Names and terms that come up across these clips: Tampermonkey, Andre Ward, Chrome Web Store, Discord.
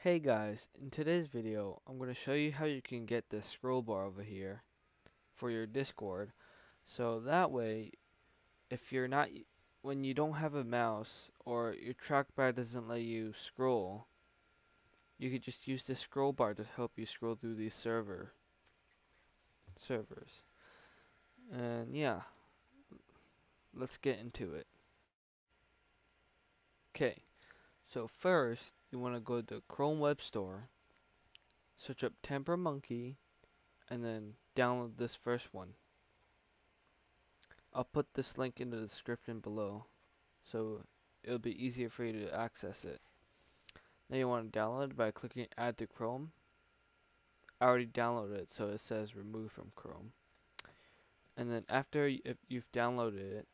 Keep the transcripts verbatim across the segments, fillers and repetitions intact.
Hey guys, in today's video I'm going to show you how you can get this scroll bar over here for your Discord, so that way if you're not when you don't have a mouse or your trackpad doesn't let you scroll, you could just use this scroll bar to help you scroll through these server servers. And yeah, let's get into it. Okay, so first you want to go to Chrome Web Store, search up Tampermonkey, and then download this first one. I'll put this link in the description below so it'll be easier for you to access it. Now you want to download it by clicking Add to Chrome. I already downloaded it, so it says Remove from Chrome. And then after you've downloaded it,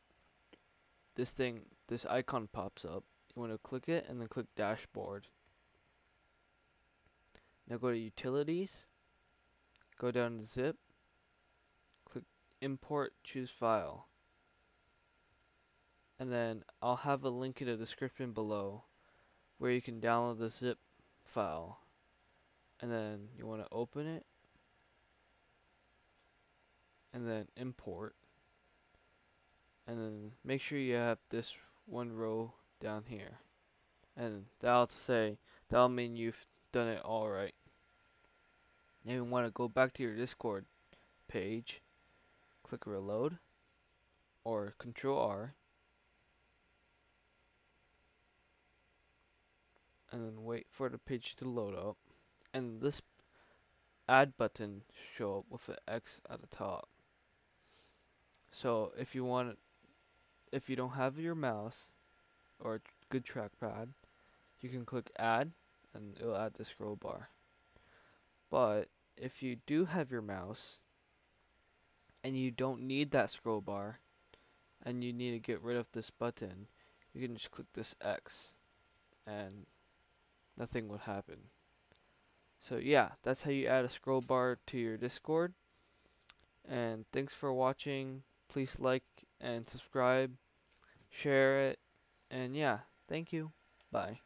this thing, this icon pops up. You want to click it and then click Dashboard. Now go to Utilities, go down to Zip, click Import, choose File. And then I'll have a link in the description below where you can download the zip file. And then you want to open it and then import. And then make sure you have this one row down here, and that'll say that'll mean you've done it all right. Now you want to go back to your Discord page, click Reload or Control R, and then wait for the page to load up, and this add button show up with an X at the top. So if you want, if you don't have your mouse or a good trackpad, you can click Add and it'll add the scroll bar. But if you do have your mouse and you don't need that scroll bar and you need to get rid of this button, you can just click this X and nothing will happen. So yeah, that's how you add a scroll bar to your Discord. And thanks for watching. Please like and subscribe, share it. And yeah, thank you. Bye.